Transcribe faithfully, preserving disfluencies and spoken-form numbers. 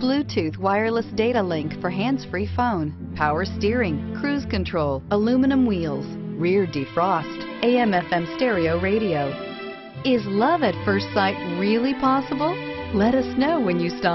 Bluetooth wireless data link for hands-free phone, power steering, cruise control, aluminum wheels, rear defrost, A M F M stereo radio. Is love at first sight really possible? Let us know when you stop.